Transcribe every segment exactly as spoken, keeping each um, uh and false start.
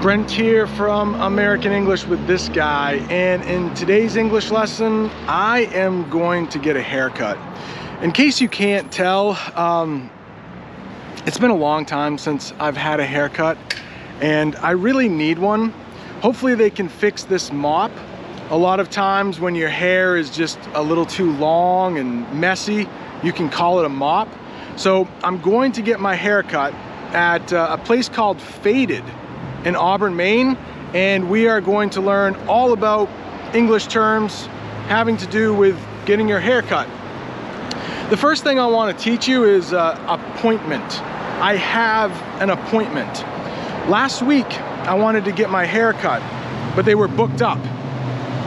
Brent here from American English with this guy, and in today's English lesson I am going to get a haircut. In case you can't tell, um, it's been a long time since I've had a haircut and I really need one. Hopefully they can fix this mop. A lot of times when your hair is just a little too long and messy, you can call it a mop. So I'm going to get my haircut at uh, a place called Faded in Auburn, Maine, and we are going to learn all about English terms having to do with getting your hair cut. The first thing I want to teach you is uh, appointment. I have an appointment. Last week I wanted to get my hair cut, but they were booked up.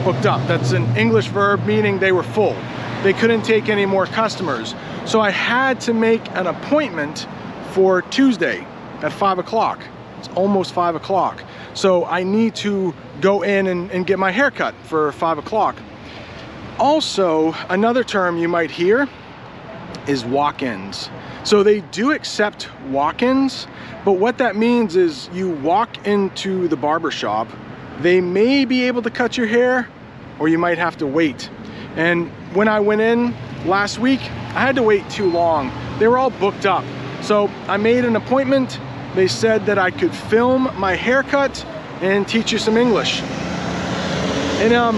Booked up, that's an English verb meaning they were full. They couldn't take any more customers. So I had to make an appointment for Tuesday at five o'clock. It's almost five o'clock. So I need to go in and, and get my hair cut for five o'clock. Also, another term you might hear is walk-ins. So they do accept walk-ins, but what that means is you walk into the barber shop, they may be able to cut your hair, or you might have to wait. And when I went in last week, I had to wait too long. They were all booked up. So I made an appointment. They said that I could film my haircut and teach you some English. And um,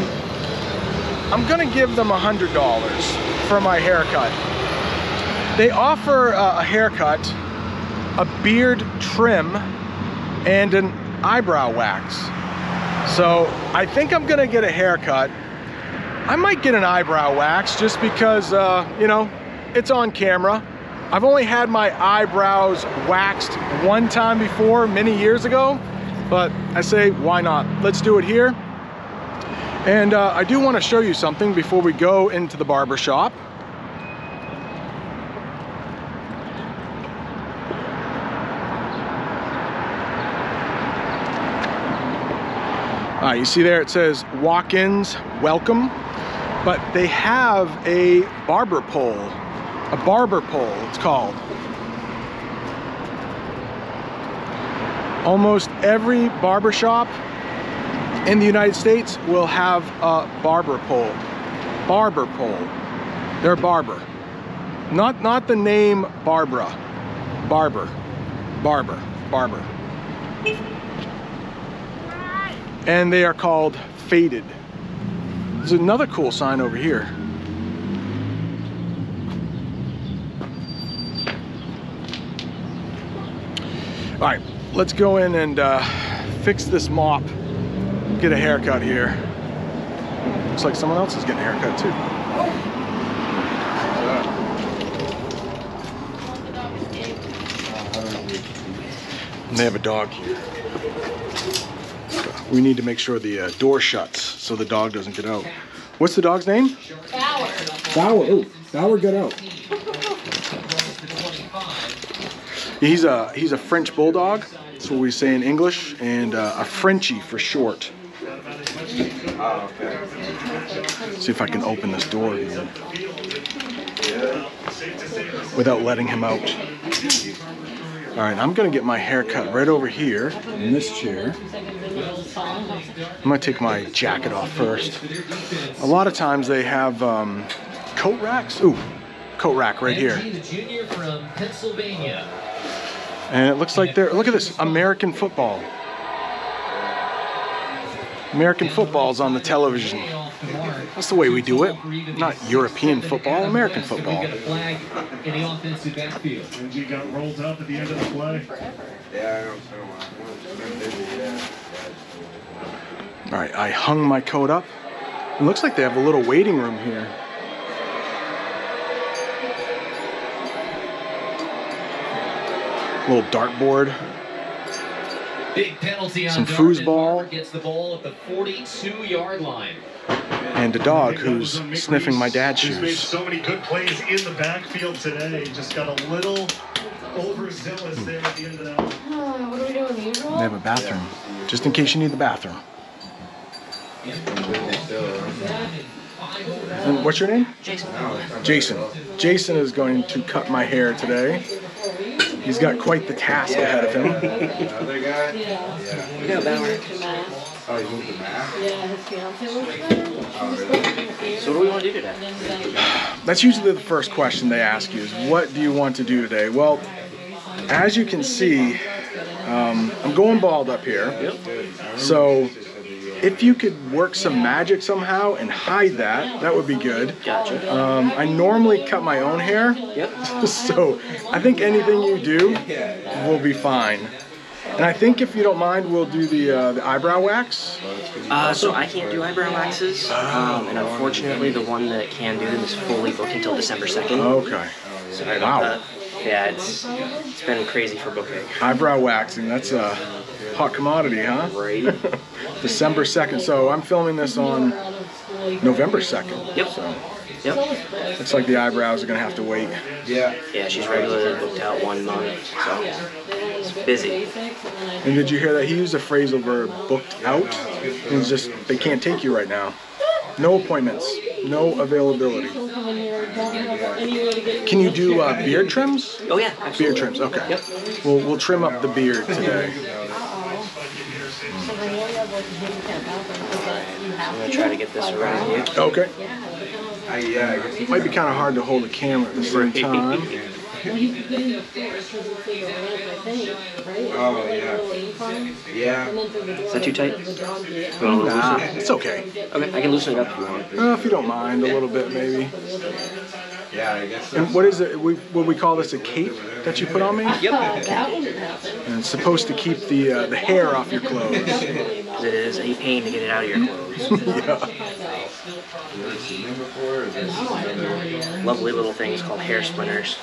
I'm gonna give them one hundred dollars for my haircut. They offer uh, a haircut, a beard trim, and an eyebrow wax. So I think I'm gonna get a haircut. I might get an eyebrow wax just because, uh, you know, it's on camera. I've only had my eyebrows waxed one time before many years ago, but I say, why not? Let's do it here. And uh, I do want to show you something before we go into the barber shop. Uh, you see there it says walk-ins welcome, but they have a barber pole. A barber pole, it's called. Almost every barbershop in the United States will have a barber pole. Barber pole. They're barber. Not, not the name Barbara. Barber. Barber. Barber. And they are called Faded. There's another cool sign over here. All right, let's go in and uh, fix this mop, get a haircut here. Looks like someone else is getting a haircut too. And they have a dog here. We need to make sure the uh, door shuts so the dog doesn't get out. What's the dog's name? Bower. Bower, oh, Bower got out. He's a, he's a French bulldog, that's what we say in English, and uh, a Frenchie for short. Oh, okay. See if I can open this door here without letting him out. All right, I'm going to get my hair cut right over here in this chair. I'm going to take my jacket off first. A lot of times they have um, coat racks. Ooh, coat rack right here. And it looks like they're, look at this, American football. American football's on the television. That's the way we do it. Not European football, American football. All right, I hung my coat up. It looks like they have a little waiting room here. Little dartboard. Big penalty on some foosball. Gets the ball at the forty-two yard line. And a dog who's sniffing my dad's shoes. He's made so many good plays in the backfield today. Just got a little overzealous there at the end of that. Oh, what are we doing? You they have a bathroom, yeah. Just in case you need the bathroom. And what's your name? Jason. Jason. Jason is going to cut my hair today. He's got quite the task yeah. ahead of him. Another guy? Yeah. yeah. You know Bower? Oh, he moved to Mass? Yeah, his fiance moved to Mass. So what do we want to do today? That's usually the first question they ask you is, what do you want to do today? Well, as you can see, um, I'm going bald up here. Yep. So if you could work some magic somehow and hide that, that would be good. Gotcha. Um, I normally cut my own hair. Yep. So I think anything you do will be fine. And I think if you don't mind, we'll do the, uh, the eyebrow wax. Uh, so I can't do eyebrow waxes. Um, and unfortunately, the one that can do them is fully booked until December second. Okay. Sorry about that. Yeah, it's, it's been crazy for booking. Eyebrow waxing, that's a hot commodity, huh? Right. December second, so I'm filming this on November second. Yep. So yep. Looks like the eyebrows are going to have to wait. Yeah. Yeah, she's regularly booked out one month, so it's busy. And did you hear that? He used a phrasal verb, booked out. It's just, they can't take you right now. No appointments, no availability. Can you do uh, beard trims? Oh yeah, absolutely. Beard trims. Okay. Yep. We'll we'll trim up the beard today. I'm gonna try to get this around here. Okay. It might be kind of hard to hold a camera at the same time. Well, you could put in the forest because it's bigger than I think, right? Oh, yeah. Yeah. Is that too tight? Well, nah, it's okay. Okay, I can loosen it up if you want. Uh, if you don't mind, a little bit maybe. Yeah, I guess. And what is it? We, what we call this, a cape that you put on me? Yep. And it's supposed to keep the uh, the hair off your clothes. It is a pain to get it out of your clothes. Yeah. Lovely little things called hair splinters.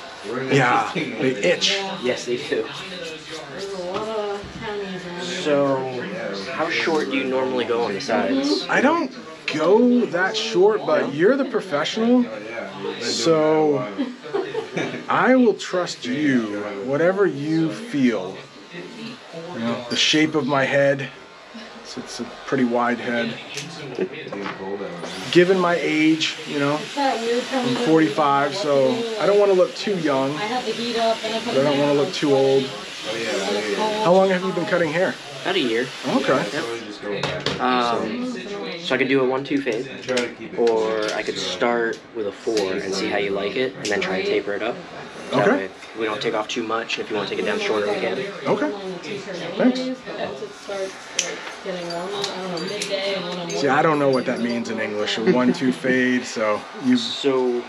Yeah, they itch. Yes, they do. So, how short do you normally go on the sides? I don't go that short, but you're the professional, so I will trust you, whatever you feel. You know, the shape of my head. So it's a pretty wide head. Given my age, you know, I'm forty-five, so I don't want to look too young, but I don't want to look too old. How long have you been cutting hair? About a year. Okay. Yep. Um, so I could do a one two fade, or I could start with a four and see how you like it, and then try to taper it up. That okay. Way, we don't take off too much. If you want to take it down shorter, we can. Okay. Thanks. See, I don't know what that means in English. A one two fade, so you... So,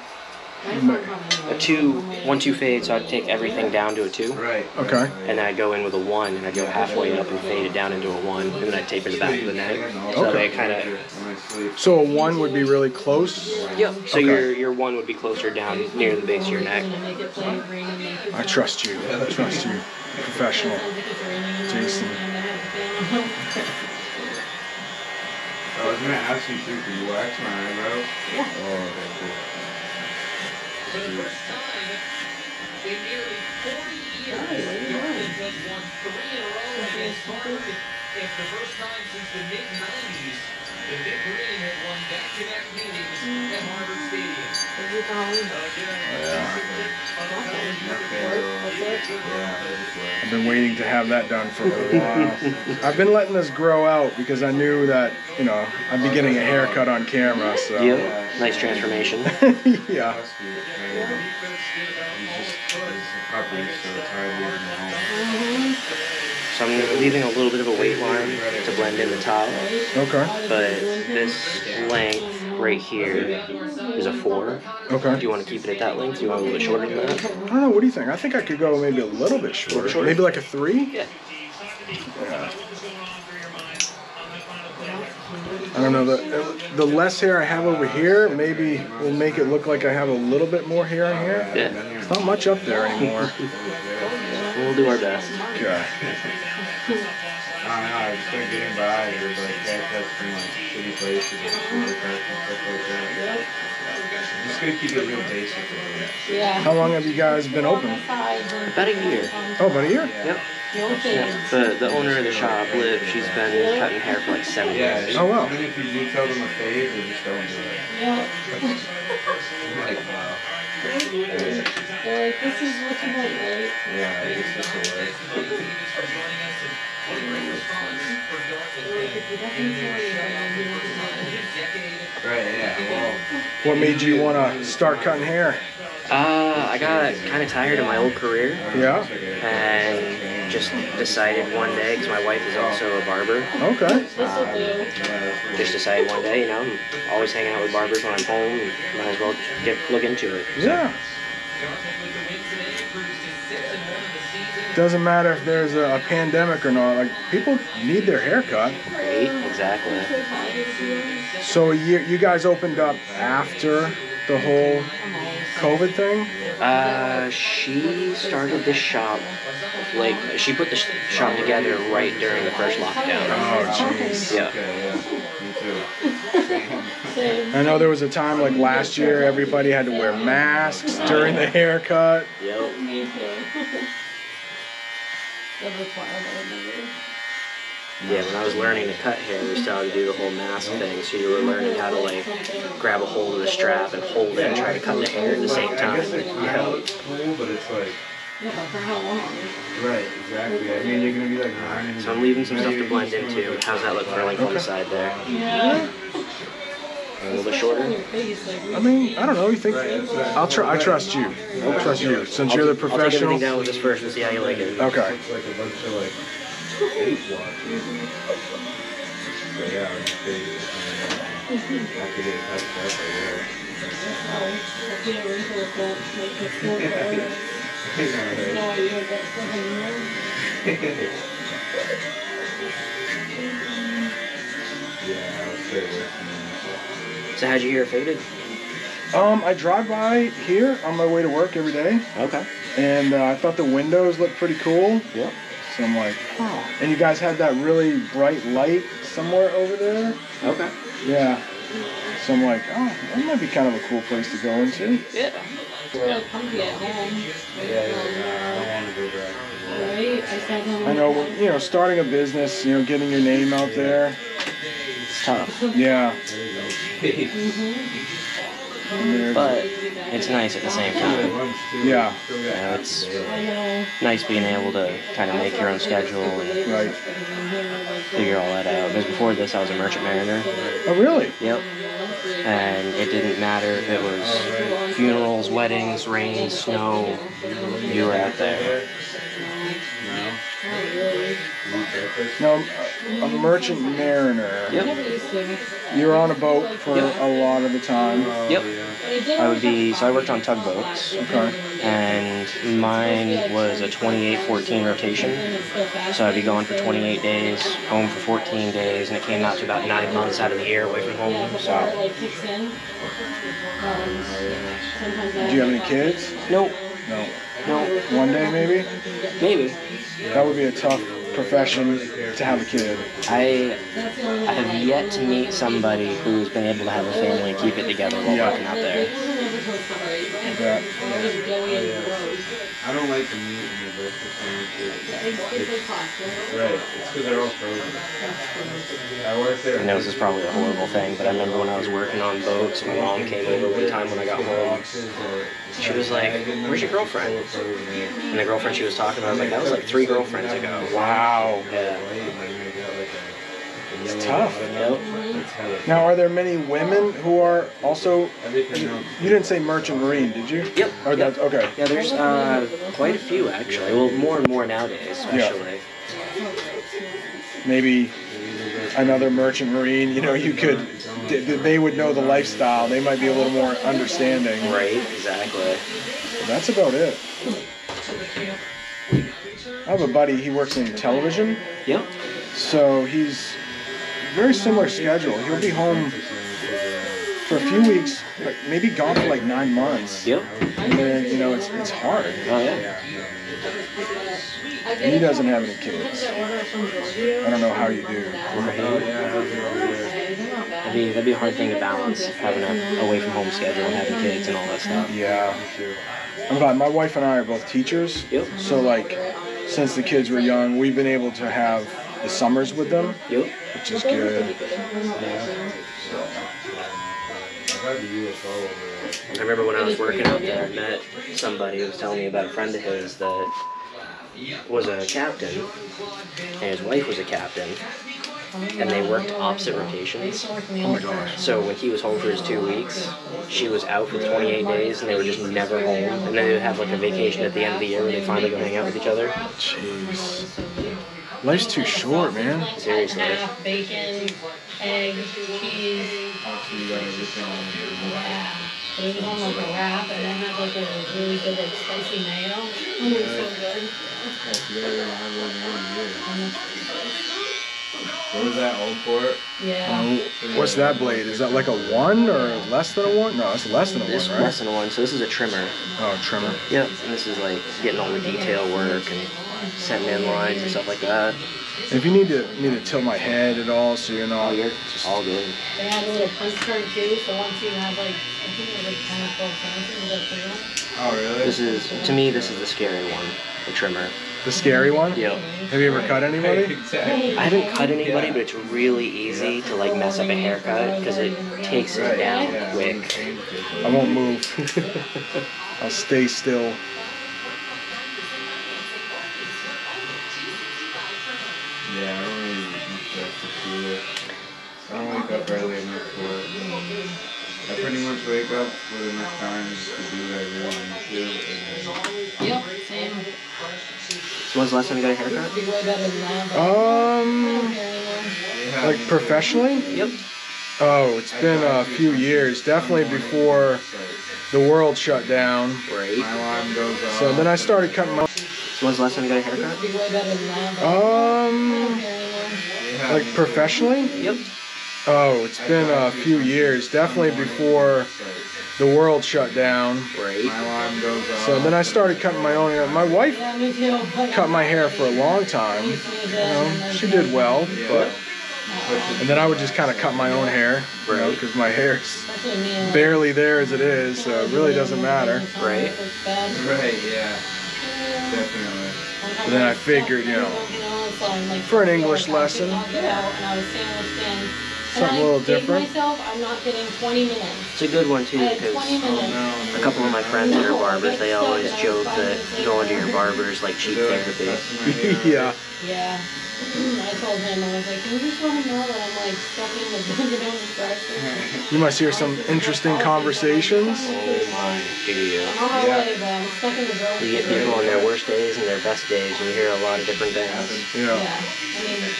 a two, one two fade, so I'd take everything down to a two. Right. Okay. And then I'd go in with a one, and I'd go halfway up and fade it down into a one, and then I'd taper the back of the neck. So okay. They kind of... So a one would be really close? Yep. So okay. your, your one would be closer down near the base of your neck. I trust you. I trust you. Professional. Jason. I was going to ask you, too, can you wax my eyebrows? Yeah. Oh, okay, cool. I've been waiting to have that done for a while. I've been letting this grow out because I knew that, you know, I'd be getting a haircut on camera. So yep. Nice transformation. Yeah. So I'm leaving a little bit of a weight line to blend in the top. Okay. But this length right here is a four. Okay. Do you want to keep it at that length? Do you want a little bit shorter than that? I don't know. What do you think? I think I could go maybe a little bit shorter. shorter. Maybe like a three? Yeah. Yeah. I don't know, the, the less hair I have over here, maybe will make it look like I have a little bit more hair on here. Yeah. It's not much up there anymore. We'll do our best. Okay. I don't know, I just couldn't get him by. It was like haircuts from like shitty places and supercuts and stuff like that. I'm just gonna keep it real basic. Yeah. How long have you guys been open? About a year. Oh, about a year? Yep. That's the, the owner of the shop, Liv, she's been cutting hair for like seven years. Yeah, oh, wow. Even if you do tell them a fade, they just don't do it. Yeah. Like, wow. They're like, this is what you want, right? Yeah, I guess that's the way. Right, yeah, well. What made you want to start cutting hair? Uh, I got kind of tired of my old career. Yeah. And just decided one day, because my wife is also a barber. Okay. Um, just decided one day, you know, I'm always hanging out with barbers when I'm home. Might as well get look into it. So. Yeah. Doesn't matter if there's a, a pandemic or not. Like, people need their haircut. Right. Exactly. So you you guys opened up after the whole COVID thing? Uh, she started this shop, like, she put the sh shop together right during the first lockdown. Oh, jeez. Yeah. Okay, yeah. Me too. I know there was a time, like, last year, everybody had to wear masks during the haircut. Yep. Me too. Yeah, when I was learning to cut hair, we still had to do the whole mask thing, so you were learning how to, like, grab a hold of the strap and hold it and try to cut the hair at the same time. I guess it kind of looks cool, but it's like... Yeah, for how long? Right, exactly. I mean, you're going to be like... Alright, so I'm leaving some stuff to blend into. How's that look for a length on the side there? Yeah. A little bit shorter? I mean, I don't know. You think... I'll tr I trust you. I'll trust you. Since you're the professional... I'll take everything down with this first and see how you like it. Okay. So how'd you hear Faded? Um, I drive by here on my way to work every day. Okay. And uh, I thought the windows looked pretty cool. Yep. So I'm like, oh. And you guys had that really bright light somewhere over there. Okay. Yeah. So I'm like, oh, that might be kind of a cool place to go into. Yeah. Yeah, I know, you know, starting a business, you know, getting your name out there. It's tough. Yeah. Mm-hmm. But it's nice at the same time. Yeah. You know, it's nice being able to kind of make your own schedule and right. figure all that out. Because before this, I was a merchant mariner. Oh, really? Yep. And it didn't matter if it was funerals, weddings, rain, snow, you were out there. Now, a merchant mariner, yep. You're on a boat for yep. a lot of the time. Yep. I would be, so I worked on tugboats. Okay. And mine was a twenty-eight fourteen rotation. So I'd be gone for twenty-eight days, home for fourteen days, and it came out to about nine months out of the year away from home. So. Do you have any kids? Nope. No. No. One day maybe? Maybe. That would be a tough profession to have a kid. I I have yet to meet somebody who's been able to have a family and keep it together while yeah. working out there. Yeah. I don't like the meat in the breakfast. Right. It's because they're all frozen. I work there. I know this is probably a horrible thing, but I remember when I was working on boats, my mom came over one time when I got home. She was like, "Where's your girlfriend?" And the girlfriend she was talking about, I was like, "That was like three girlfriends ago." Wow. Yeah. It's tough. Yep. Now, are there many women who are also? You, you didn't say merchant marine, did you? Yep. Or yep. That, okay. Yeah, there's uh, quite a few actually. Well, more and more nowadays, especially. Yeah. Maybe another merchant marine. You know, you could. They would know the lifestyle. They might be a little more understanding. Right. Exactly. So that's about it. I have a buddy. He works in television. Yep. So he's. Very similar schedule. He'll be home for a few weeks, like maybe gone for like nine months. Yep. And then, you know, it's it's hard. Oh, yeah. And he doesn't have any kids. I don't know how you do. Right. That'd be, that'd be a hard thing to balance, having a away from home schedule and having kids and all that stuff. Yeah. I'm glad my wife and I are both teachers. Yep. So, like, since the kids were young, we've been able to have the summers with them, yep. which is good. Yeah. I remember when I was working out there, I met somebody who was telling me about a friend of his that was a captain, and his wife was a captain, and they worked opposite rotations. Oh my gosh. So when he was home for his two weeks, she was out for twenty-eight days, and they were just never home. And then they would have like a vacation at the end of the year where they finally go hang out with each other. Jeez. Life's too short, man. Seriously. Bacon, eggs, cheese. It was on like a wrap, and then had like a really good like spicy mayo. Mm, it was so good. What was that, Old Port? Yeah. Um, what's that blade? Is that like a one or less than a one? No, that's less than a this one, right? Less than a one. So this is a trimmer. Oh, trimmer. Yep. And this is like getting all the detail work and setting in lines and stuff like that. If you need to need to tilt my head at all, so you're not. Oh, you're just all good. They had a little postcard too, so once you have like, I think it was like ten or twelve cents. Oh, really? This is, to me, this is the scary one, the trimmer. The scary one? Yep. Have you ever cut anybody? Exactly. I haven't cut anybody, but it's really easy to like mess up a haircut because it takes right. it down yeah. quick. I won't move. I'll stay still. Yeah, I don't really like to do it. I don't wake up early enough for it. I pretty much wake up with enough time to do what I really want to do. And yep, same. So when's the last time you got a haircut? Um, like professionally? Yep. Oh, it's been a few years. Definitely before the world shut down. Right. My alarm goes off. So then I started cutting my... So when's the last time you got a haircut? Um, like professionally? Yep. Oh, it's been a few years. Definitely before the world shut down. Right. My alarm goes off. So then I started cutting my own hair. My wife cut my hair for a long time. You know, she did well, but... And then I would just kind of cut my own hair, you know, because my hair's barely there as it is, so it really doesn't matter. Right. Right, yeah. Definitely. And then I figured, you know, for an English lesson, something a little different. It's a good one, too, because a couple of my friends that are barbers, they always joke that going to your barber is like cheap therapy. Yeah. Yeah. I told him, I was like, you just want to know that I'm like stuck in the down depression. You must hear some interesting conversations. Oh my, do you? Yeah. I'm stuck in the you get people on their worst days and their best days, and you hear a lot of different things. Yeah. Yeah. I mean,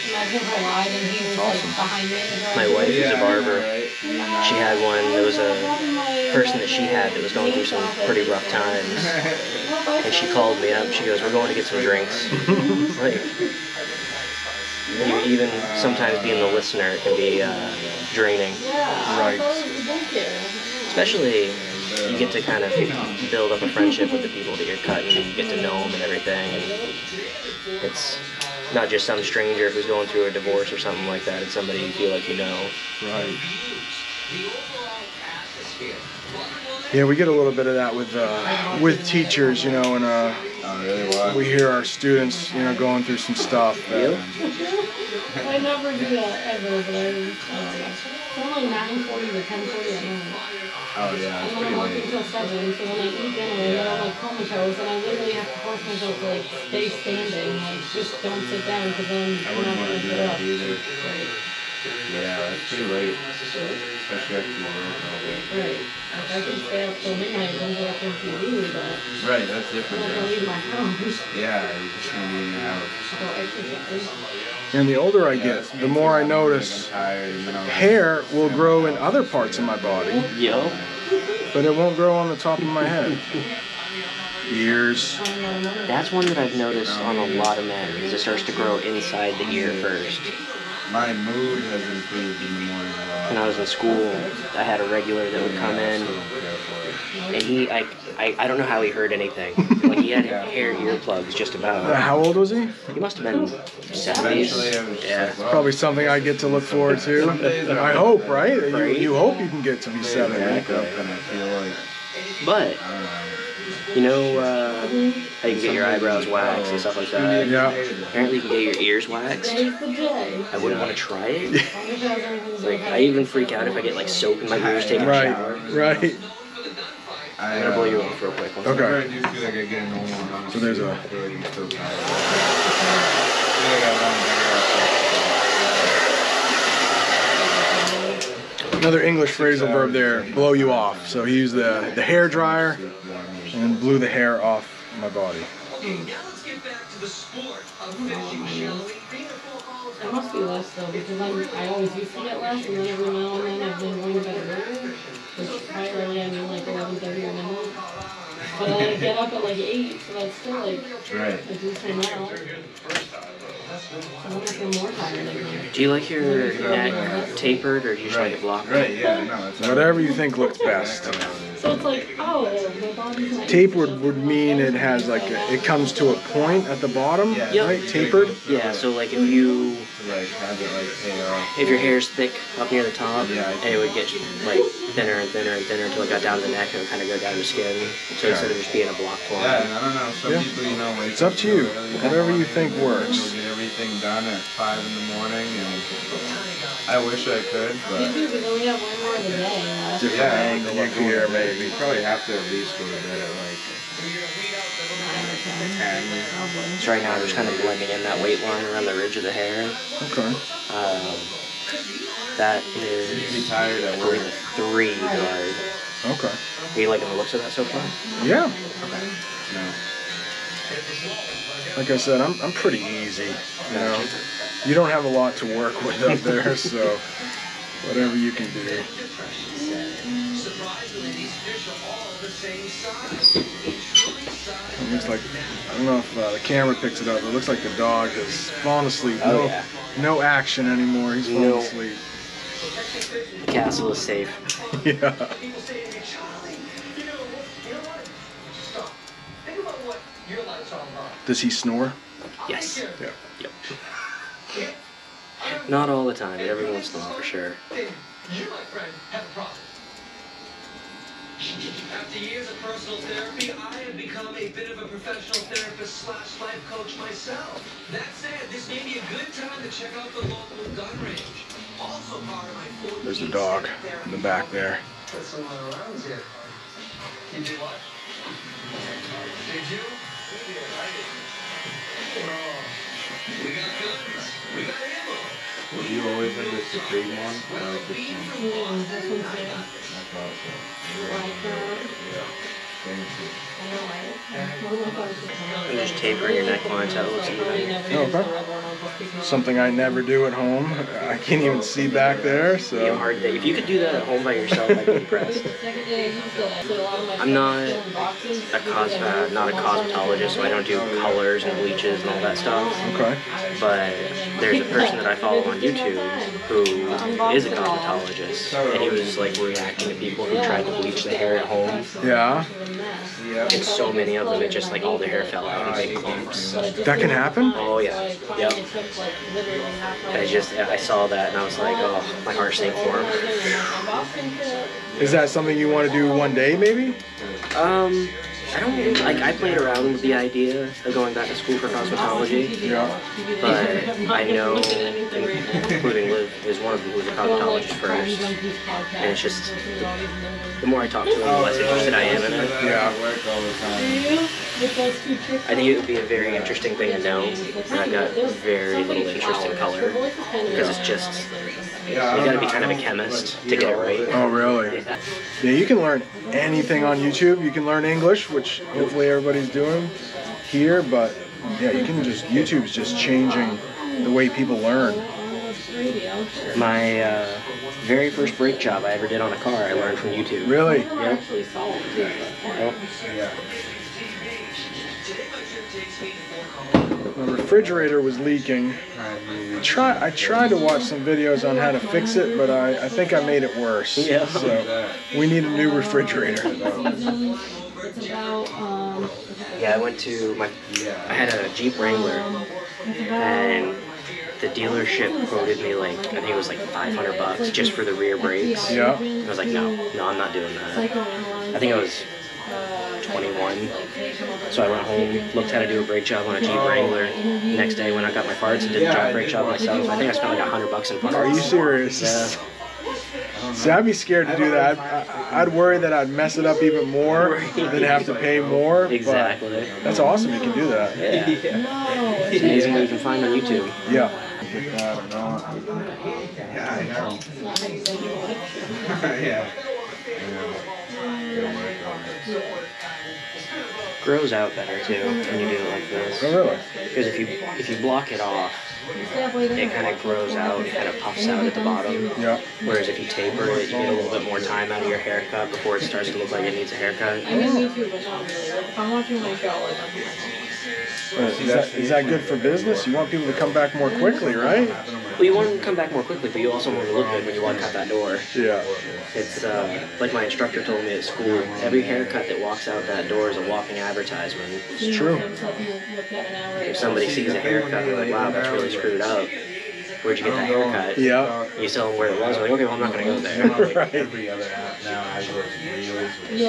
imagine if I lied and he was awesome. Like behind me. My wife is a barber. She had one. There was a person that she had that was going through some pretty rough times, and she called me up. She goes, "We're going to get some drinks." Like. You even sometimes being the listener can be uh, draining. Yeah, right. Especially you get to kind of build up a friendship with the people that you're cutting, and you get to know them and everything. And it's not just some stranger who's going through a divorce or something like that. It's somebody you feel like you know. Right. Yeah, we get a little bit of that with uh, with teachers, you know, and uh, oh, really? Wow. We hear our students, you know, going through some stuff. Really? I never do that ever, but I'm only nine forty to ten forty at night. Oh, yeah, it's pretty late. I'm working until seven, so when I eat dinner, yeah. then I'm like comatose, and I literally have to force myself to like stay standing, like just don't sit down, because then I'm not going to get up. Either. Right. Yeah, it's pretty late. Especially after tomorrow. Right. I can stay up till midnight and go up on T V, but... Right, that's different. I'm going to leave my house. Yeah, you just going to leave your house. And the older I get, the more I notice hair will grow in other parts of my body. Yep. But it won't grow on the top of my head. Ears. That's one that I've noticed on a lot of men, is it starts to grow inside the ear first. My mood has improved in the morning a lot. When I was in school, I had a regular that would come in, and he, I, I, I don't know how he heard anything. Like, he had yeah. hair earplugs just about. Uh, how old was he? He must have been seventies. Yeah. It's probably something I get to look forward to. I hope, right? You, you hope you can get to be seventy. But you know uh, how you can get your eyebrows waxed and stuff like that? Yeah. Apparently you can get your ears waxed. I wouldn't want to try it. Like, I even freak out if I get like soap in my ears taking right, a shower. Right, right. I'm going to blow you off real quick. One okay. Second. So there's a... Another English phrasal verb there, blow you off. So he used the, the hair dryer and blew the hair off my body. Okay, now let's get back to the sport of fishing, shall we? That must be less though, because I'm, I always used to get less, and then every now and then I've been going to bed earlier. Which probably early, I mean like eleven thirty or midnight. But I like, get up at like eight, so that's still like right. a decent amount. Do you like your neck tapered or do you just right. like it blocked? Right, yeah, no, it's whatever you think looks best. So it's like, oh, tapered would mean it has like a, it comes to a point at the bottom, yep. right? Tapered. Yeah, so like if you if your hair's thick up near the top, and it would get like thinner and thinner and thinner until it got down to the neck and it would kind of go down to the skin. So instead of just being a block form. Yeah, I don't know. Some people, you know, it's up to you. Whatever you think works. Everything done at five in the morning, and I wish I could, but different angle here, maybe. Probably have to at least go to bed at like ten. So right now, I'm just kind of blending in that weight line around the ridge of the hair. Okay. Um, that is, I believe, a three guard. Okay. Are you liking the looks of that so far? Yeah. Okay. No. Like I said, I'm I'm pretty easy, you know. You don't have a lot to work with up there, so whatever you can do. It looks like, I don't know if uh, the camera picks it up, but it looks like the dog has fallen asleep. Oh, no, yeah. no action anymore. He's fallen nope. asleep. The castle is safe. Yeah. Does he snore? Yes. Yeah. Yep. Not all the time, but every once in a while for sure. You, my friend, have a problem. After years of personal therapy, I have become a bit of a professional therapist slash life coach myself. That said, this may be a good time to check out the local gun range. Also part of my food. There's a dog in the back there. That's some other rounds here. Did you what? Did you? Were you always in the Supreme one? No, the Supreme one. I thought so. Yeah. You just taper your neckline so it looks even. Okay. Something I never do at home. I can't even see back there, so. It'd be a hard day. If you could do that at home by yourself, I'd be impressed. I'm not a cos uh, not a cosmetologist, so I don't do colors and bleaches and all that stuff. Okay. But there's a person that I follow on YouTube who is a cosmetologist, and he was like reacting to people who tried to bleach the hair at home. Yeah. And so many of them, it just like all their hair fell out and big clumps. That can happen? Oh yeah. Yep. And I just I saw that and I was like, oh, my heart sank for him. Is that something you want to do one day, maybe? Um, I don't like. I played around with the idea of going back to school for cosmetology. Yeah. But I know, including Liv, is one of them who's a cosmetologist first, and it's just the more I talk to him, the less interested I am in it. Yeah. I think it would be a very interesting thing to know. And I've got very little interest in color because it's just. Yeah, you gotta be kind of a chemist to get it right. Oh, really? Yeah, you can learn anything on YouTube. You can learn English, which hopefully everybody's doing here, but yeah, you can just, YouTube's just changing the way people learn. My uh, very first brake job I ever did on a car, I learned from YouTube. Really? Yeah. Yeah. My refrigerator was leaking. I try, I tried to watch some videos on how to fix it, but I, I think I made it worse. Yeah. So we need a new refrigerator. Yeah, I went to my. I had a Jeep Wrangler, and the dealership quoted me like I think it was like five hundred bucks just for the rear brakes. Yeah. I was like, no, no, I'm not doing that. I think it was. twenty-one. So I went home, looked how to do a brake job on a Jeep Wrangler. The next day when I got my parts, I did the job brake job myself. I think I spent like a hundred bucks in parts. Are you serious? Yeah. See, I'd be scared to do that. I'd, I'd worry that I'd mess it up even more and then have to pay more. Exactly. That's awesome you can do that. Yeah. Yeah. It's amazing what you can find on YouTube. Yeah. Yeah. Grows out better too when you do it like this. Oh really? Because if you if you block it off, it kind of grows out, it kind of puffs out at the bottom. Yeah. Whereas if you taper it, you get a little bit more time out of your haircut before it starts to look like it needs a haircut. Is that, is that good for business? You want people to come back more quickly, right? Well, you want them to come back more quickly, but you also want them to look good when you walk out that door. Yeah. It's uh, like my instructor told me at school, every haircut that walks out that door is a walking advertisement. It's true. If somebody sees a haircut, they're like, wow, that's really screwed up. Where'd you get that haircut? Yeah. You tell them where it was, like, okay, well, I'm not going to go there. Right.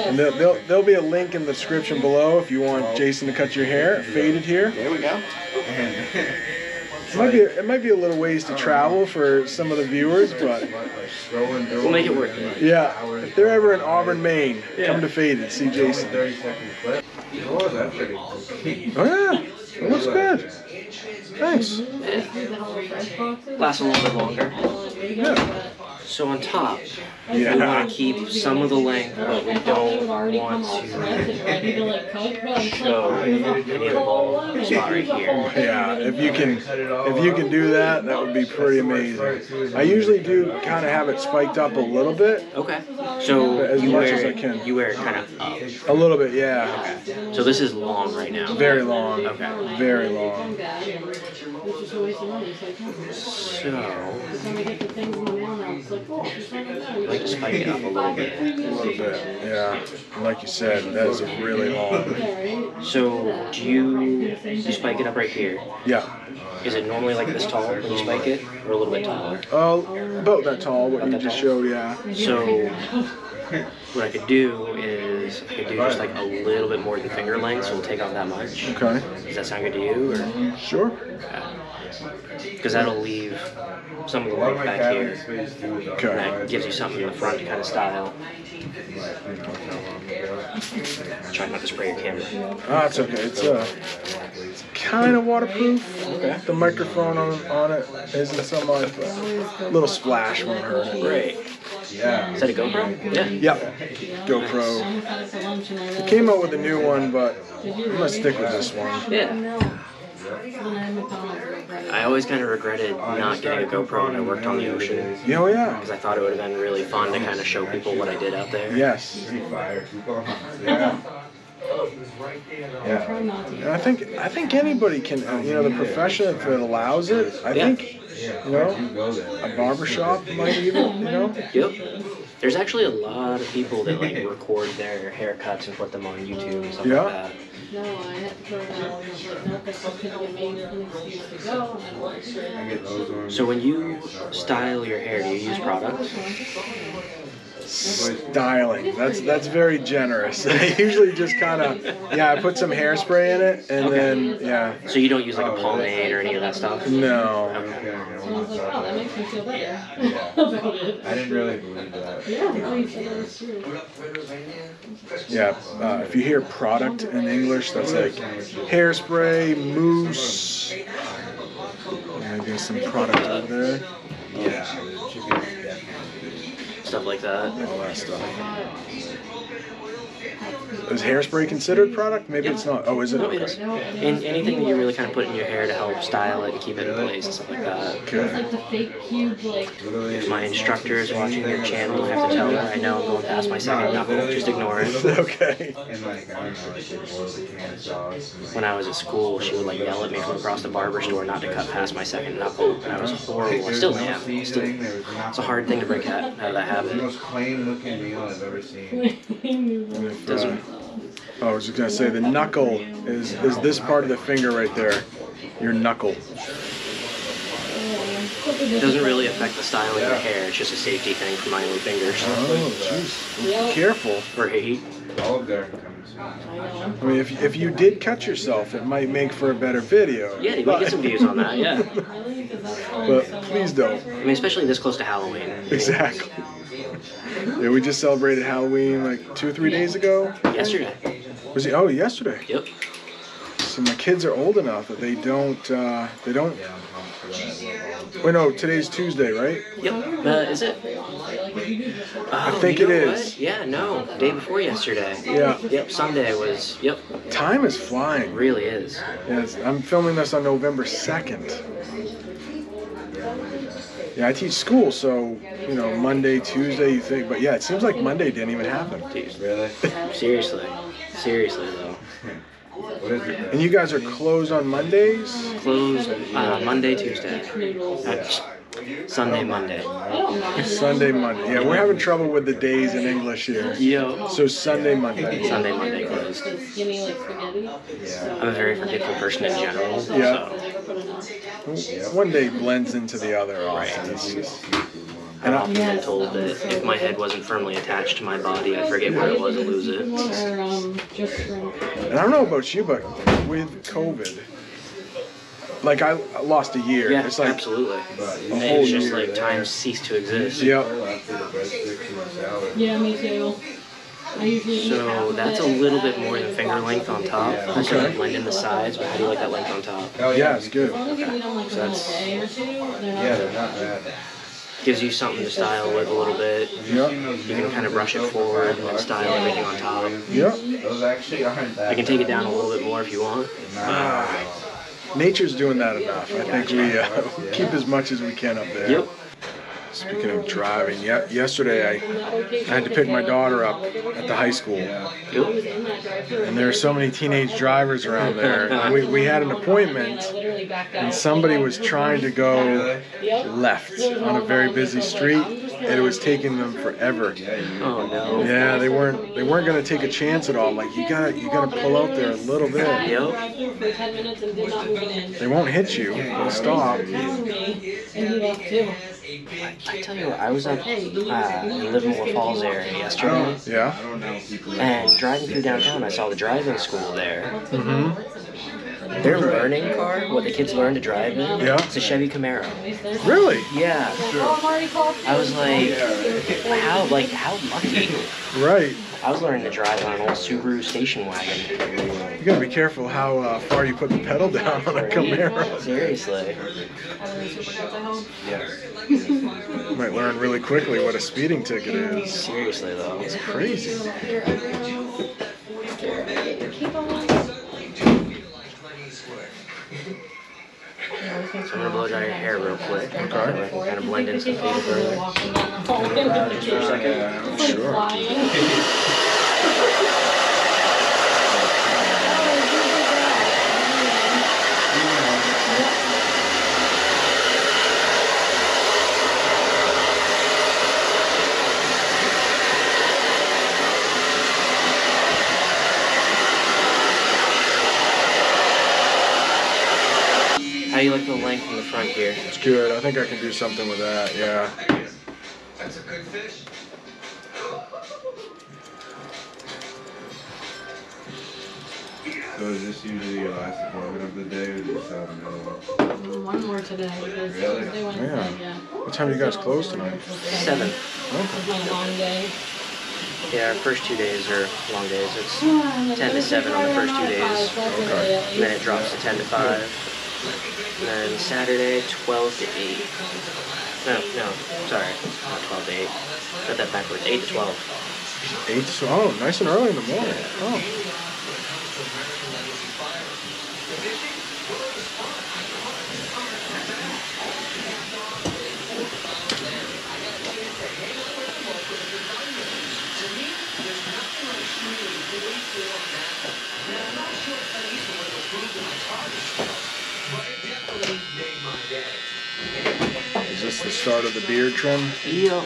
And there, there'll, there'll be a link in the description below if you want Jason to cut your hair. Faded here. There we go. It might be, it might be a little ways to travel for some of the viewers, but we'll make it work. Yeah. If they're ever in Auburn, Maine, yeah. Come to Faded, see Jason. Oh, yeah. It looks good. Thanks. Yeah. Lasts a little bit longer. Yeah. So on top, yeah. We want to keep some of the length, but we don't want to show any of the bald spot right here. Yeah, if you can, if you can do that, that would be pretty amazing. I usually do kind of have it spiked up a little bit. Okay. So as you much wear, as I can. You wear it kind of up. A little bit, yeah. Okay. So this is long right now. Very long. Okay. Very long. So. I like to spike it up a little bit. A little bit, yeah. Like you said, that is a really long. So, do you, you spike it up right here? Yeah. Is it normally like this tall when you spike it? Or a little bit taller? Uh, about that tall, what about you just tall? Showed, yeah. So, what I could do is, I could do just like a little bit more than finger length, so we'll take off that much. Okay. Does that sound good to you? Or? Sure. Okay. Because that'll leave some of the length back here. Okay. And that gives you something in the front to kind of style. Try not to spray your camera. Ah, oh, it's okay. It's uh, it's kind of waterproof. Okay. The microphone on, on it isn't so much, but a little splash won't hurt it. Right. Yeah. Is that a GoPro? Yeah. Yep. GoPro. Nice. It came out with a new one, but I'm gonna stick with this one. Yeah. I always kind of regretted not getting a GoPro when I worked on the ocean. Oh yeah. Because I thought it would have been really fun to kind of show people what I did out there. Yes. Yeah. Yeah. And I think I think anybody can, you know, the profession if it allows it. I yeah. think, you know, a barbershop might even, you know. Yep. There's actually a lot of people that like record their haircuts and put them on YouTube and stuff yeah. like that. No, I had to go around. So when you style your hair, do you use products? Styling. That's that's very generous. I usually just kind of, yeah, I put some hairspray in it and okay. then, yeah. So you don't use like a pomade or any of that stuff? No. Okay. Wow, that makes me feel better. Yeah. Yeah. I didn't really believe that. Yeah, uh, if you hear product in English, that's like hairspray, mousse. Yeah, I guess some product over there. Yeah. Stuff like that. All that stuff. Is hairspray considered product? Maybe yep. it's not. Oh, is it? No, it is. And anything that you really kind of put in your hair to help style it and keep it in place and stuff like that. Okay. If my instructor is watching your channel, I have to tell her I know I'm going past my second knuckle. Just ignore it. Okay. When I was at school, she would like yell at me from across the barber store not to cut past my second knuckle, and I was horrible. I still am. Still, it's a hard thing to break out of that habit. The most plain looking meal I've ever seen. If, uh, oh, I was just gonna say the knuckle is is this part of the finger right there, your knuckle. It doesn't really affect the styling yeah. of the hair. It's just a safety thing for my own fingers. Oh, jeez. Yep. Careful. Right. All there comes. I, I mean, if, if you did cut yourself, it might make for a better video. Yeah, you might get some views on that, yeah. But please don't. I mean, especially this close to Halloween. Exactly. Yeah, we just celebrated Halloween like two or three days ago. Yesterday. Was it? Oh, yesterday. Yep. So my kids are old enough that they don't, uh, they don't... Wait, no, today's Tuesday, right? Yep. Uh, is it? Oh, I think you know it is. What? Yeah, no. Day before yesterday. Yeah. Yep, Sunday was, yep. Time is flying. It really is. Yes, I'm filming this on November second. Yeah, I teach school, so, you know, Monday, Tuesday, you think. But yeah, it seems like Monday didn't even happen. Dude, really? Seriously. Seriously, though. What is it? And you guys are closed on Mondays? Closed uh, Monday, Tuesday. Yeah. Sunday, Monday. Sunday, Monday. Yeah, we're having trouble with the days in English here. Yo. So Sunday, Monday. Sunday, Monday closed. I'm a very forgetful person in general. Yeah. So. One day blends into the other. Right. I've often been told that if my head wasn't firmly attached to my body, I'd forget where it was and lose it. And I don't know about you, but with COVID, like I lost a year. Yeah, it's like absolutely. It's just like time ceased to exist. Yep. Yeah, me too. So that's a little bit more than finger length on top. I'm sort of blending the sides, but how do you like that length on top? Oh yeah, it's good. Okay. So that's, yeah, they're not bad. Gives you something to style with a little bit. Yep. You can kind of brush it forward and then style everything on top. Yep. Those actually aren't that. I can take it down a little bit more if you want. Uh, nature's doing that enough. I think we uh, keep as much as we can up there. Yep. Speaking of driving, yeah, yesterday I, I had to pick my daughter up at the high school. And there are so many teenage drivers around there. We, we had an appointment, and somebody was trying to go left on a very busy street, and it was taking them forever. Oh no! Yeah, they weren't they weren't gonna take a chance at all. Like you gotta you gotta pull out there a little bit. They won't hit you. They'll stop. I, I tell you what, I was up uh, in the Livermore Falls area yesterday. Oh, yeah. And driving through downtown, I saw the driving school there. Mm-hmm. Their learning car, what the kids learn to drive in, yeah. It's a Chevy Camaro. Really? Yeah. Sure. I was like, how, like, how lucky. Right. I was learning to drive on an old Subaru station wagon. You gotta be careful how uh, far you put the pedal down on a Camaro. Seriously. You might learn really quickly what a speeding ticket is. Seriously, though. It's crazy. So I'm gonna blow dry your hair real quick. Okay. So I can kind of blend in some feet further. Just for a second. Uh, sure. How do you like the length in the front here? It's good. I think I can do something with that, yeah. That's a good fish. So is this usually your last appointment of the day, or do you have another one? One more today. Really? Yeah. Yeah. What time are you guys closed tonight? Seven. Okay. My long day. Yeah, our first two days are long days. It's ten to seven on the first two days. Okay. And then it drops to ten to five. And then Saturday, twelve to eight. No, no, sorry, not twelve to eight. Got that backwards, eight to twelve. eight to twelve, oh, nice and early in the morning. Yeah. Oh. Is this the start of the beard trim? Yep.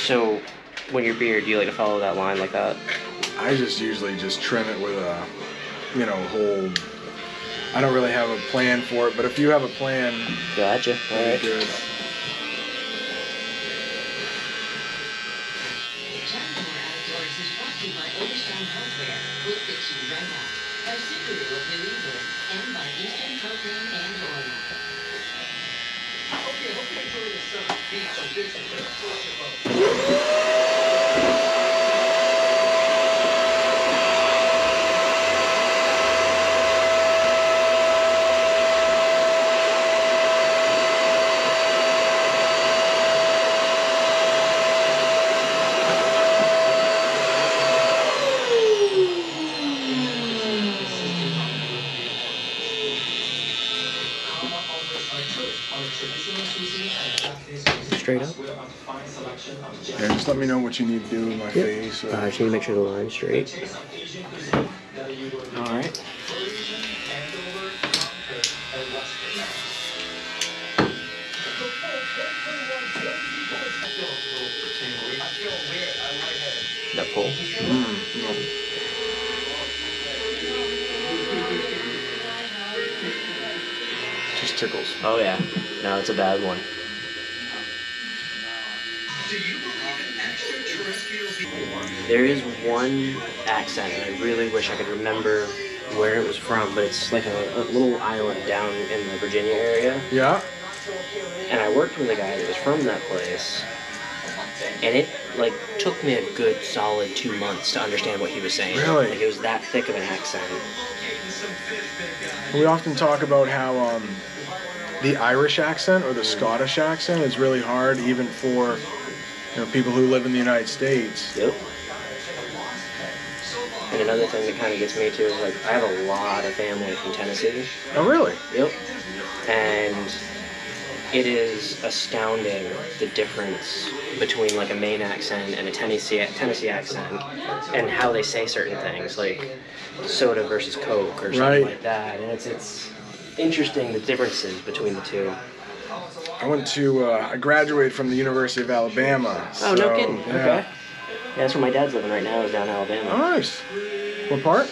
So, when your beard, do you like to follow that line like that? I just usually just trim it with a you know, whole, I don't really have a plan for it, but if you have a plan, gotcha. All right. Good. Straight up. Yeah, just let me know what you need to do with my yep. face. Or... Uh, I just need to make sure the line's straight. All right. That pull. Mm, no. Just tickles. Oh yeah. No, it's a bad one. There is one accent, and I really wish I could remember where it was from, but it's like a, a little island down in the Virginia area. Yeah. And I worked with a guy that was from that place, and it like took me a good solid two months to understand what he was saying. Really? Like it was that thick of an accent. We often talk about how um, the Irish accent or the Scottish accent is really hard, even for, you know, people who live in the United States. Yep. And another thing that kind of gets me too is like I have a lot of family from Tennessee. Oh really? Yep. And it is astounding the difference between like a Maine accent and a Tennessee Tennessee accent, and how they say certain things like soda versus Coke or something right. like that. And it's it's interesting the differences between the two. I went to, uh, I graduated from the University of Alabama. Oh, so, no kidding. Yeah. Okay. Yeah, that's where my dad's living right now, is down in Alabama. Oh, nice. What part?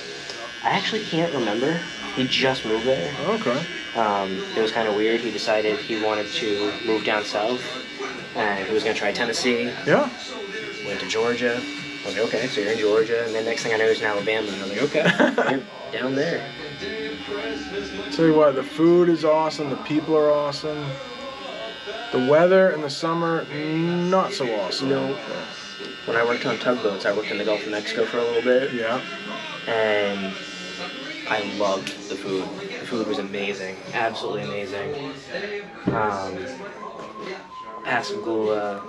I actually can't remember. He just moved there. Oh, okay. Um, it was kind of weird. He decided he wanted to move down south, and he was going to try Tennessee. Yeah. Went to Georgia. I was like, okay, so you're in Georgia. And then next thing I know, he's in Alabama. And I was like, okay, you're down there. Tell you what, the food is awesome. The people are awesome. The weather in the summer, not so awesome. No. When I worked on tugboats, I worked in the Gulf of Mexico for a little bit. Yeah. And I loved the food. The food was amazing. Absolutely amazing. Um, Pascagoula,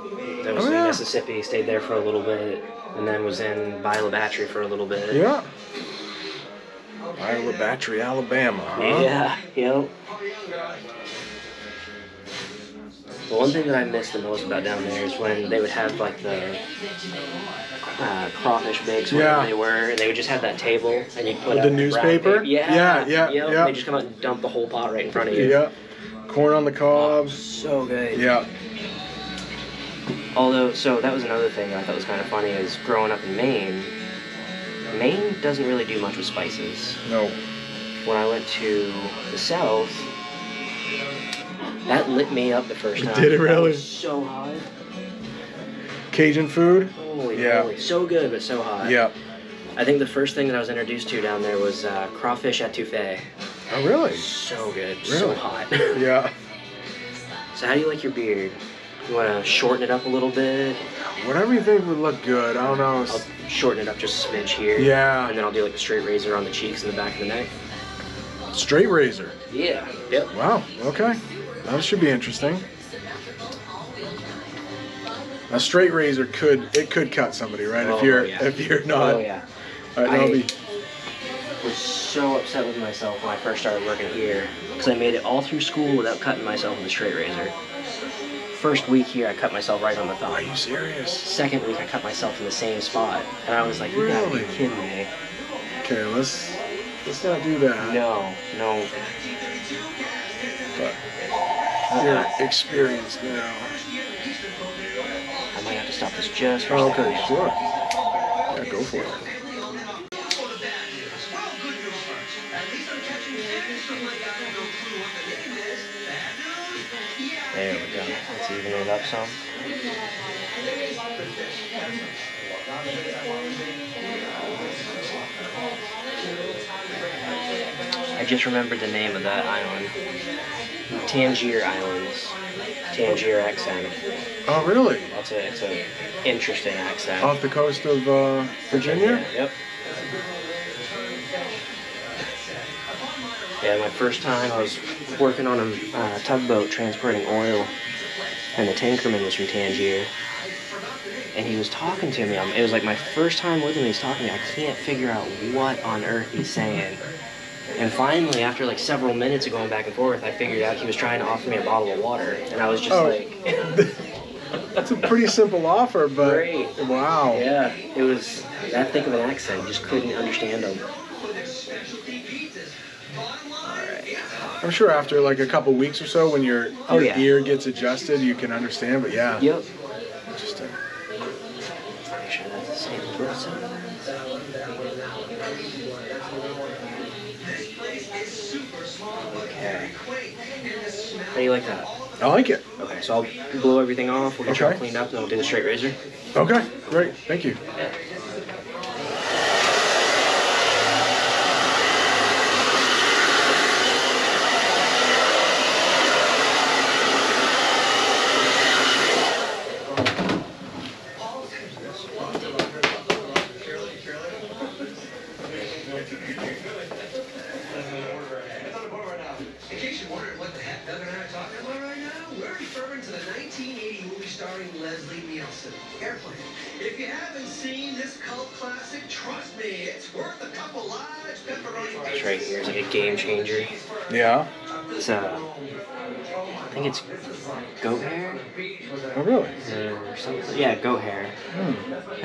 that was oh, in yeah. Mississippi, stayed there for a little bit, and then was in Biola Battery for a little bit. Yeah. Biola Battery, Alabama, huh? Yeah, yep. But one thing that I miss the most about down there is when they would have like the uh, crawfish bakes, wherever yeah. they were, and they would just have that table, and you put out the newspaper. Yeah, yeah, yeah. Yep. yeah. They just come out and dump the whole pot right in front of you. Yeah, corn on the cob. Oh, so good. Yeah. Although, so that was another thing that I thought was kind of funny is growing up in Maine. Maine doesn't really do much with spices. No. When I went to the South. That lit me up the first time. Did it really? That was so hot. Cajun food? Holy yeah. Holy. So good, but so hot. Yeah. I think the first thing that I was introduced to down there was uh, crawfish étouffée. Oh, really? So good. Really? So hot. yeah. So how do you like your beard? You want to shorten it up a little bit? Whatever you think would look good. I don't know. I'll shorten it up just a smidge here. Yeah. And then I'll do like a straight razor on the cheeks and the back of the neck. Straight razor? Yeah. Yep. Wow. Okay. That should be interesting. A straight razor could it could cut somebody, right? Oh, if you're yeah. if you're not. Oh yeah. All right, I be... was so upset with myself when I first started working here because I made it all through school without cutting myself with a straight razor. First week here, I cut myself right on the thumb. Are you serious? Second week, I cut myself in the same spot, and I was like, "You really? Gotta be kidding me." Okay, let's let's not do that. No, no. But. Your experience now. I might have to stop this just for a second. Okay, sure. Yeah, go for it. There we go. Let's even it up some. I just remembered the name of that island. Tangier Islands. Tangier accent. Oh, really? That's a, it's an interesting accent. Off the coast of uh, Virginia? Virginia? Yep. Yeah, my first time I was working on a uh, tugboat transporting oil, and the tankerman was from Tangier. And he was talking to me. I'm, it was like my first time with him. He's talking to me. I can't figure out what on earth he's saying. And finally, after like several minutes of going back and forth, I figured out he was trying to offer me a bottle of water. And I was just oh. like... That's a pretty simple offer, but Great. wow. Yeah, it was that thick of an accent. Just couldn't understand him. I'm sure after like a couple weeks or so, when your, your oh, yeah. ear gets adjusted, you can understand, but yeah. Yep. Interesting. Make sure that's the same person. Okay. How do you like that? I like it. Okay, so I'll blow everything off, we'll get okay. it cleaned up, and then we'll do the straight razor. Okay, great. Thank you. Yeah. Yeah. It's uh, I think it's goat hair. Oh really? Or something. Yeah, goat hair. Hmm.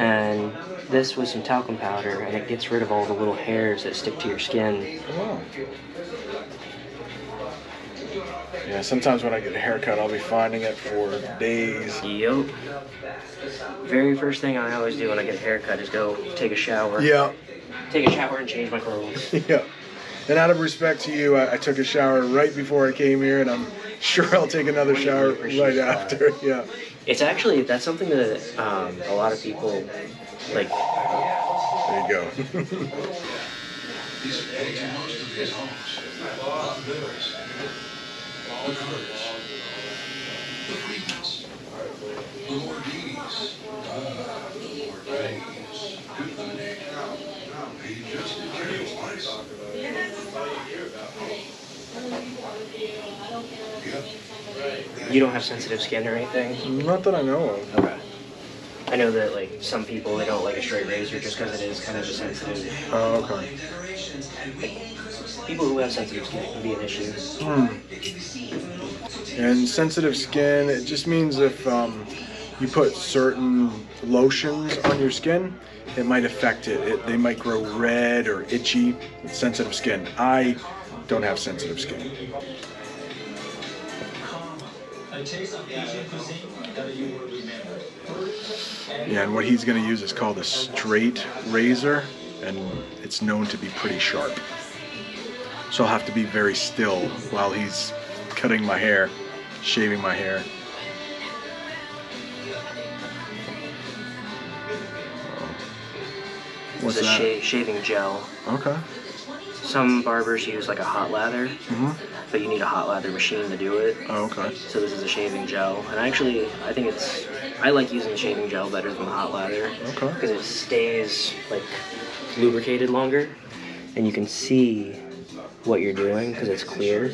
And this was some talcum powder, and it gets rid of all the little hairs that stick to your skin. Oh. Yeah. Sometimes when I get a haircut, I'll be finding it for days. Yep. Very first thing I always do when I get a haircut is go take a shower. Yeah. Take a shower and change my clothes. Yeah. And out of respect to you, I, I took a shower right before I came here, and I'm sure I'll take another shower right after. Yeah. It's actually, that's something that um, a lot of people, like... There you go. You don't have sensitive skin or anything? Not that I know of. Okay. I know that like some people, they don't like a straight razor just because it is kind of a sensitive. Oh, okay. Like, people who have sensitive skin, it can be an issue. Mm. And sensitive skin, it just means if um, you put certain lotions on your skin, it might affect it. it. They might grow red or itchy. It's sensitive skin. I don't have sensitive skin. Yeah, and what he's going to use is called a straight razor, and it's known to be pretty sharp. So I'll have to be very still while he's cutting my hair, shaving my hair. What's it's a that? Sh shaving gel. Okay. Some barbers use like a hot lather, mm-hmm. but you need a hot lather machine to do it. Oh, okay. So this is a shaving gel, and actually, I think it's I like using the shaving gel better than the hot lather. Okay. Because it stays like lubricated longer, and you can see what you're doing because it's clear.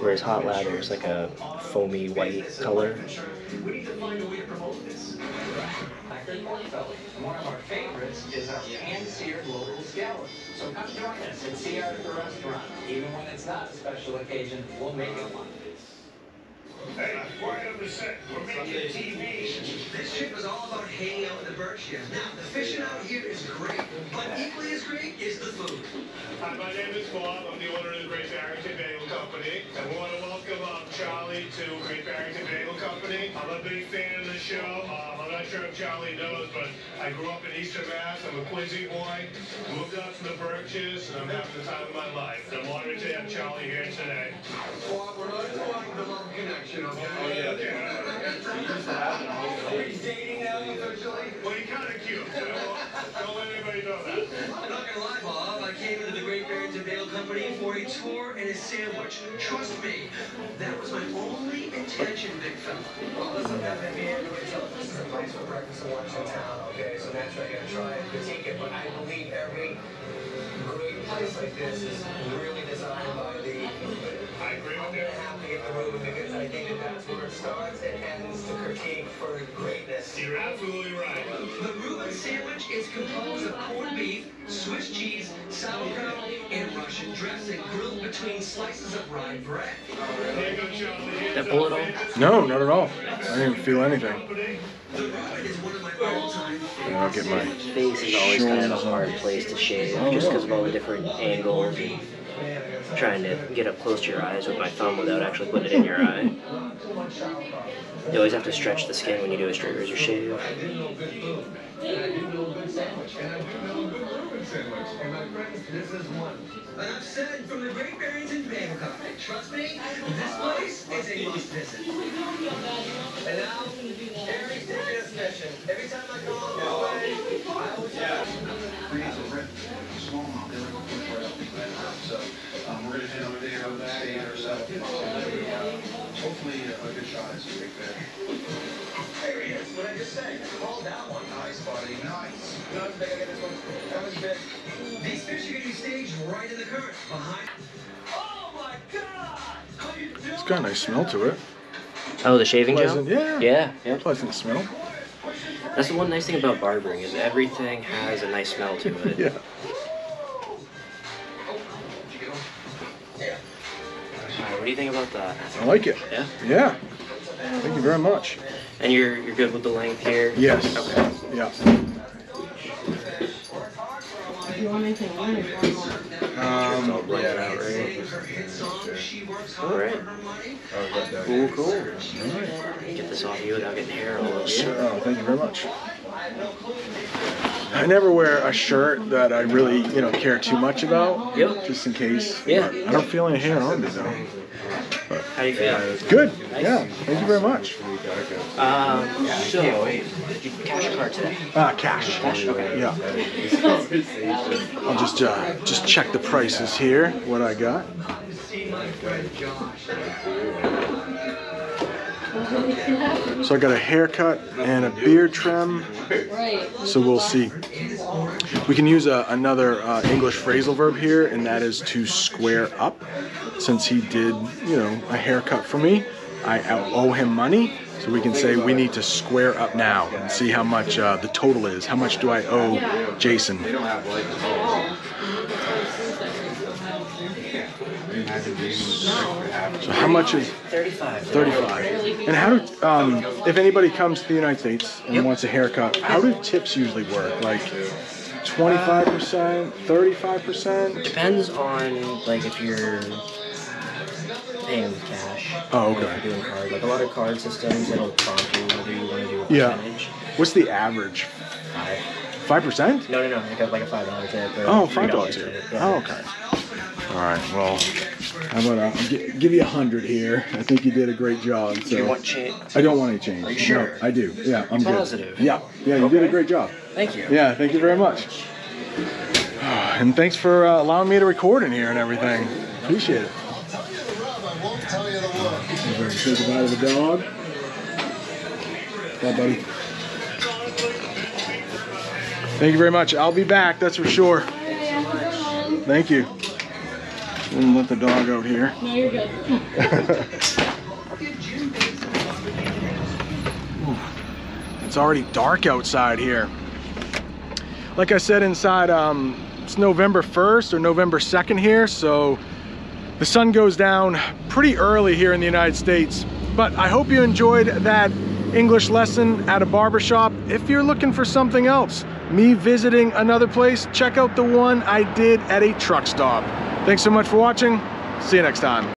Whereas hot lather is like a foamy white color. One of our favorites is our hand-seared local scallop. So come join us and see out at the restaurant. Even when it's not a special occasion, we'll make it one. Hey, right on the set, we're making T V. This trip was all about hanging out in the Berkshires. Now, the fishing out here is great, but equally as great is the food. Hi, my name is Bob. I'm the owner of the Great Barrington Bagel Company. And we want to welcome um, Charlie to Great Barrington Bagel Company. I'm a big fan of the show. Um, I'm not sure if Charlie knows, but I grew up in Eastern Mass. I'm a Quincy boy. Moved up to the Berkshires, and I'm having the time of my life. I'm honored to have got Charlie here today. Well, we're not going the long connection, okay? Oh, yeah. yeah. Are we dating now officially? Well, you're kind of cute. Don't, don't let anybody know that. I'm not going to lie, Bob. I came into the Great Barrington Bagel Company for a tour and a sandwich. Trust me, that was my only intention, big fella. Well, listen, that may be everybody's else. This is a place for breakfast and lunch in town, okay? So naturally, I'm going to try and critique it, but I believe every great place like this is really designed by the... I agree with that. I'm going to have to get the Reuben because I think that that's where it starts and ends the critique for greatness. You're absolutely right. The Reuben sandwich is composed of corned beef, Swiss cheese, sauerkraut, and Russian dressing grilled between slices of rye bread. That bullet all? No, not at all. I didn't feel anything. I'll get my face is always kind of a hard place to shave just because of all the different angles and trying to get up close to your eyes with my thumb without actually putting it in your eye. You always have to stretch the skin when you do a straight razor shave. Sandwich. And my friends, this is one. And I've said from the Great Barrington Bagel Company. Trust me, this place is a must visit. And now, every fitness mission, every time I go on my way, I always have a small amount of so um, we're going to head over there over that eight or seven. Hopefully, a good shot is a big fish. There he is, what I just said. Call that one. Nice, buddy. Nice. That was big. I got this one. That was big. These fish are getting staged right in the current. Behind. Oh my God! How you doing? It's got a nice smell to it. Oh, the shaving gel? Yeah. Yeah. Yeah. Pleasant smell. That's the one nice thing about barbering is everything has a nice smell to it. Yeah. Yeah. What do you think about that? I like it. Yeah. Yeah. Thank you very much. And you're you're good with the length here? Yes. Okay. Yeah. Do you want anything to learn or more? Um, I'll bring it out right here. All right. Cool, cool. All right. Get this off you without getting hair all over you. Oh, thank you very much. I never wear a shirt that I really, you know, care too much about. Yep. Just in case. Yeah. I don't feel any hair on me though. But how do you feel? Uh, good. Nice. Yeah. Thank you very much. Um, so, you cash your card today? Ah, uh, cash. Cash. Okay. Yeah. I'll just uh, just check the prices here. What I got. So I got a haircut and a beard trim. Right. So we'll see. We can use a, another uh, English phrasal verb here, and that is to square up. Since he did, you know, a haircut for me, I owe him money. So we can say we need to square up now and see how much uh, the total is. How much do I owe Jason? So how much is thirty-five? Thirty-five. And how do um, if anybody comes to the United States and yep. wants a haircut, how do tips usually work? Like twenty-five percent, thirty-five percent. Depends on like if you're paying with cash. Oh, okay. Or if you're doing card. Like a lot of card systems, it'll prompt you whether you want to do a percentage. Yeah. What's the average? Five. Five percent? No, no, no. I got like a five dollar tip. Or oh, five dollar tip. tip. Yeah. Oh, okay. All right, well, how about I'll give you a hundred here. I think you did a great job. So. Do you want change? I don't want any change. Are you sure? No, I do. Yeah, I'm positive. Good. Yeah, yeah, you okay. did a great job. Thank you. Yeah, thank you very much. And thanks for uh, allowing me to record in here and everything. Appreciate it. I'll tell you the rub, I won't tell you the word. Everybody say goodbye to the dog. Bye, buddy. Thank you very much. I'll be back, that's for sure. Thank you. And let the dog out here. No, you're good. It's already dark outside here. Like I said inside, um, it's November first or November second here, so the sun goes down pretty early here in the United States. But I hope you enjoyed that English lesson at a barbershop. If you're looking for something else, me visiting another place, check out the one I did at a truck stop. Thanks so much for watching. See you next time.